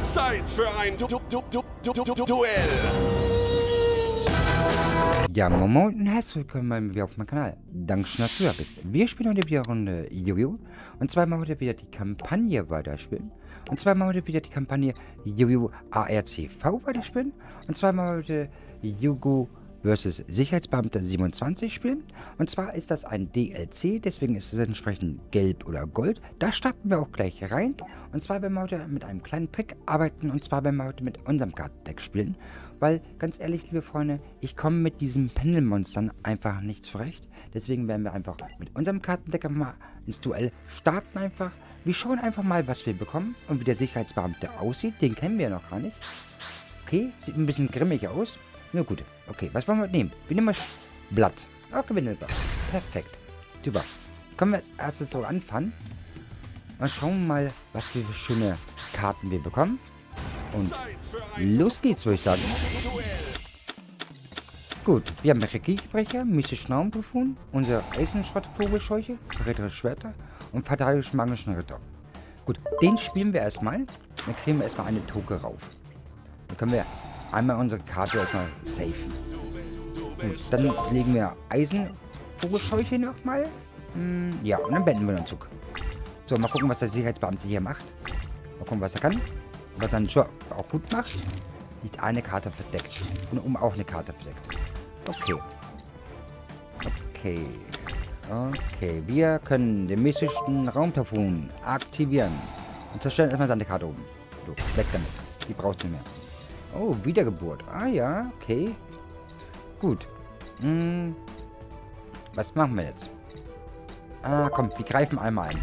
Zeit für ein Duell. Ja, Momo und herzlich willkommen mal wieder auf meinem Kanal. Dankeschön, dass du da bist. Wir spielen heute wieder Runde Yu-Gi-Oh! Und zwar mal heute wieder die Kampagne weiterspielen. Und zwar mal heute wieder die Kampagne Yu-Gi-Oh! ARC-V weiterspielen. Und zwar mal heute Yu-Gi-Oh! Versus Sicherheitsbeamter 27 spielen. Und zwar ist das ein DLC, deswegen ist es entsprechend gelb oder gold. Da starten wir auch gleich rein. Und zwar werden wir heute mit einem kleinen Trick arbeiten. Und zwar werden wir heute mit unserem Kartendeck spielen. Weil, ganz ehrlich, liebe Freunde, ich komme mit diesen Pendelmonstern einfach nicht zurecht. Deswegen werden wir einfach mit unserem Kartendeck mal ins Duell starten einfach. Wir schauen einfach mal, was wir bekommen und wie der Sicherheitsbeamte aussieht. Den kennen wir noch gar nicht. Okay, sieht ein bisschen grimmig aus. Na gut, okay, was wollen wir nehmen? Wir nehmen mal Blatt. Okay, wir nehmen das. Perfekt. Super. Können wir als erstes so anfangen. Mal schauen mal, was für schöne Karten wir bekommen. Und los geht's, würde ich sagen. Gut, wir haben Regiebrecher, mystische Schnaubenprofun, unsere Eisenschrottvogelsscheuche, Ritterische Schwerter und fatalische magischen Ritter. Gut, den spielen wir erstmal. Dann kriegen wir erstmal eine Toke rauf. Dann können wir einmal unsere Karte erstmal safen. Gut, dann legen wir Eisenvogelscheuche nochmal. Ja, und dann beenden wir den Zug. So, mal gucken, was der Sicherheitsbeamte hier macht. Mal gucken, was er kann. Was dann schon auch gut macht. Liegt eine Karte verdeckt. Und oben auch eine Karte verdeckt. Okay. Okay. Okay, wir können den mystischen Raumtyphon aktivieren. Und zerstören erstmal seine Karte oben. So, weg damit. Die braucht nicht mehr. Oh, Wiedergeburt. Ah ja, okay. Gut. Was machen wir jetzt? Ah, komm, wir greifen einmal ein.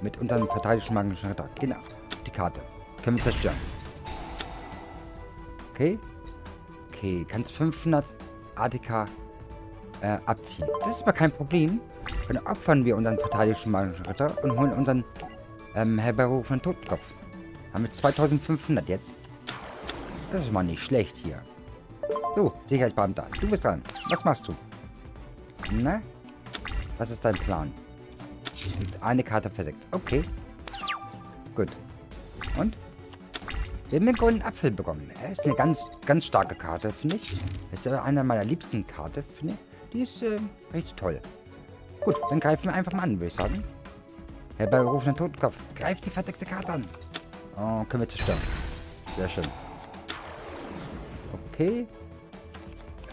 Mit unserem verteidigten magischen Ritter. Genau, die Karte. Können wir zerstören. Okay. Okay, kannst 500 ATK abziehen. Das ist aber kein Problem. Dann opfern wir unseren verteidigten magischen Ritter und holen unseren herbeigerufenen Totenkopf. Haben wir 2500 jetzt. Das ist mal nicht schlecht hier. So, Sicherheitsbeamter, du bist dran. Was machst du? Na? Was ist dein Plan? Jetzt eine Karte verdeckt. Okay. Gut. Und? Wir haben einen goldenen Apfel bekommen. Er ist eine ganz, ganz starke Karte, finde ich. Das ist eine meiner liebsten Karten, finde ich. Die ist richtig toll. Gut, dann greifen wir einfach mal an, würde ich sagen. Herbeigerufener Totenkopf. Greift die verdeckte Karte an. Oh, können wir zerstören. Sehr schön. Okay.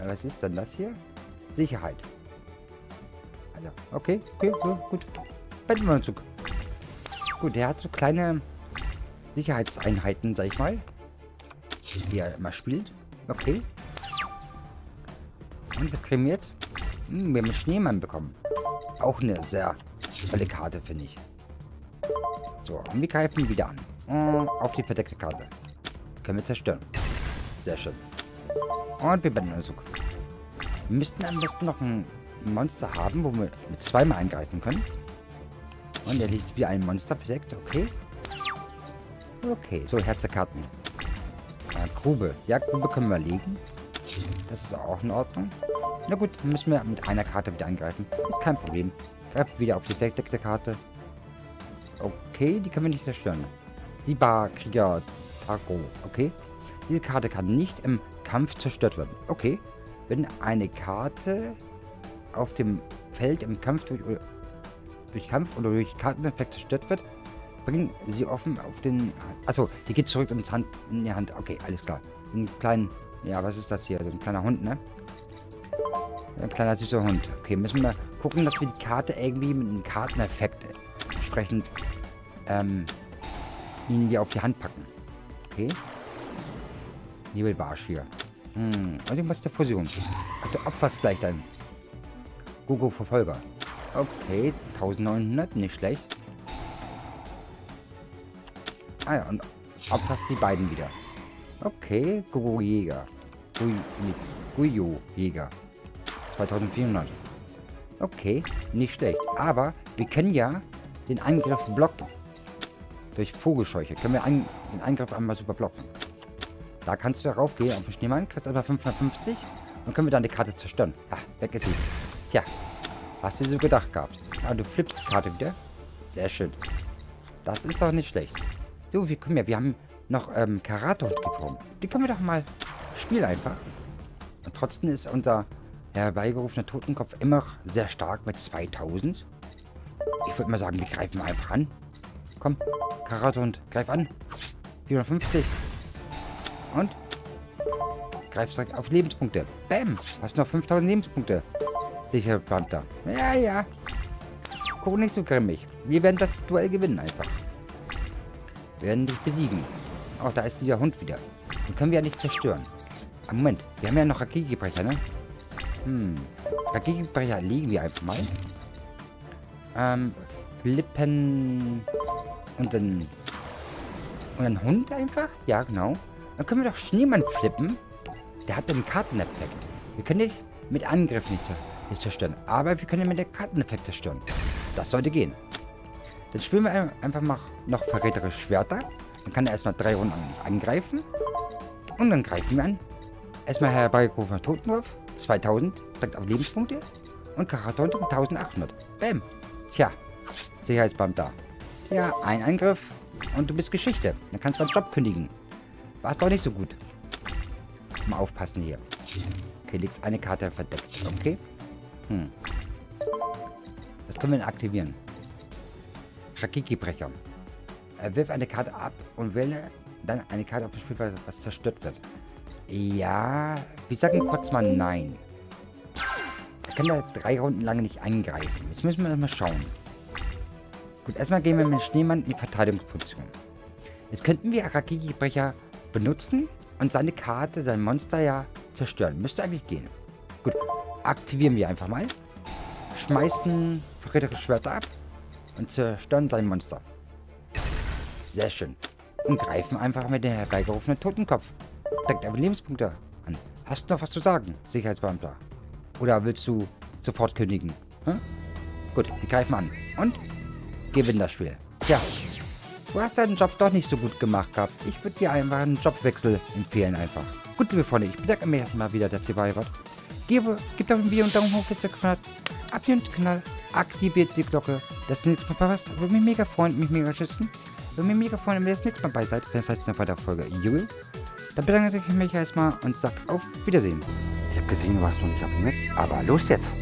Was ist denn das hier? Sicherheit. Also, okay, okay, so, gut. Beenden wir den Zug. Gut, der hat so kleine Sicherheitseinheiten, sag ich mal. Die er immer spielt. Okay. Und was kriegen wir jetzt? Wir haben einen Schneemann bekommen. Auch eine sehr tolle Karte, finde ich. So, und wir greifen wieder an. Und auf die verdeckte Karte. Können wir zerstören. Sehr schön. Und wir beenden den Zug. Wir müssten am besten noch ein Monster haben, wo wir mit zweimal eingreifen können. Und er liegt wie ein Monster verdeckt. Okay. Okay, so Herzerkarten. Grube. Ja, Grube können wir legen. Das ist auch in Ordnung. Na gut, dann müssen wir mit einer Karte wieder eingreifen. Ist kein Problem. Greifen wieder auf die verdeckte Karte. Okay, die können wir nicht zerstören. Siba Krieger Taco. Okay. Diese Karte kann nicht im Kampf zerstört werden. Okay. Wenn eine Karte auf dem Feld im Kampf durch Karteneffekt zerstört wird, bringen sie offen auf den... Achso, die geht zurück ins Hand, in die Hand. Okay, alles klar. Ein kleiner... Ja, was ist das hier? So ein kleiner Hund, ne? Ein kleiner süßer Hund. Okay, müssen wir gucken, dass wir die Karte irgendwie mit einem Karteneffekt entsprechend ihnen die auf die Hand packen. Okay. Nebelbarsch hier. Und ich muss der Fusion. Ach, du opferst gleich dein Gogo-Verfolger. Okay, 1900, nicht schlecht. Ah ja, und opferst die beiden wieder. Okay, Gogo-Jäger. Gogo-Jäger. 2400. Okay, nicht schlecht. Aber wir können ja den Angriff blocken. Durch Vogelscheuche können wir den Angriff einmal super blocken. Da kannst du raufgehen auf den Schneemann, kriegst aber 550 und können wir dann die Karte zerstören. Ah, weg ist sie. Tja, hast du so gedacht gehabt. Aber du flippst die Karte wieder. Sehr schön. Das ist doch nicht schlecht. So, wir haben noch Karate und Gipfel. Die können wir doch mal spielen einfach. Und trotzdem ist unser herbeigerufener Totenkopf immer noch sehr stark mit 2000. Ich würde mal sagen, wir greifen einfach an. Komm, Karate und greif an. 450. Und? Greifst direkt auf Lebenspunkte. Bäm. Hast noch 5000 Lebenspunkte. Sicherheitsbeamter. Ja, ja. Guck nicht so grimmig. Wir werden das Duell gewinnen einfach. Wir werden dich besiegen. Oh, da ist dieser Hund wieder. Den können wir ja nicht zerstören. Aber Moment. Wir haben ja noch Raketgebrecher, ne? Hm. Raketgebrecher legen wir einfach mal. Flippen. Und dann... Und ein Hund einfach? Ja, genau. Dann können wir doch Schneemann flippen. Der hat den Karteneffekt. Wir können dich mit Angriff nicht zerstören. Aber wir können ihn mit der Karteneffekt zerstören. Das sollte gehen. Dann spielen wir einfach mal noch verräterische Schwerter. Dann kann er erstmal 3 Runden angreifen. Und dann greifen wir an. Erstmal herbeigerufener Totenwurf. 2000. Direkt auf Lebenspunkte. Und Karate und 1800. Bäm. Tja. Sicherheitsbeamter. Ja, ein Angriff. Und du bist Geschichte. Dann kannst du deinen Job kündigen. War's doch nicht so gut. Mal aufpassen hier. Okay, legst eine Karte verdeckt. Okay. Hm. Das können wir denn aktivieren. Raketgebrecher. Wirf eine Karte ab und wähle dann eine Karte auf das Spielfeld, was zerstört wird. Ja. Wir sagen kurz mal nein. Er kann da 3 Runden lang nicht angreifen. Jetzt müssen wir mal schauen. Gut, erstmal gehen wir mit Schneemann in die Verteidigungsposition. Jetzt könnten wir Raketgebrecher benutzen und seine Karte, sein Monster ja zerstören. Müsste eigentlich gehen. Gut, aktivieren wir einfach mal. Schmeißen verräterische Schwerter ab und zerstören sein Monster. Sehr schön. Und greifen einfach mit dem herbeigerufenen Totenkopf. Deckt aber Lebenspunkte an. Hast du noch was zu sagen, Sicherheitsbeamter? Oder willst du sofort kündigen? Hm? Gut, wir greifen an. Und gewinnen das Spiel. Tja, du hast deinen Job doch nicht so gut gemacht gehabt. Ich würde dir einfach einen Jobwechsel empfehlen einfach. Gut, liebe Freunde, ich bedanke mich erstmal wieder, dass ihr dabei wart. Gebt auf ein Video und Daumen hoch, wenn es euch gefallen hat. Abonniert den Kanal, aktiviert die Glocke. Das nächste Mal verpasst. Würde mich mega freuen, mich mega schützen. Würde mich mega freuen, wenn ihr das nächste Mal bei seid. Wenn es heißt, eine weitere Folge Yu-Gi-Oh. Dann bedanke ich mich erstmal und sag auf Wiedersehen. Ich habe gesehen, du warst noch nicht auf dem Weg, aber los jetzt.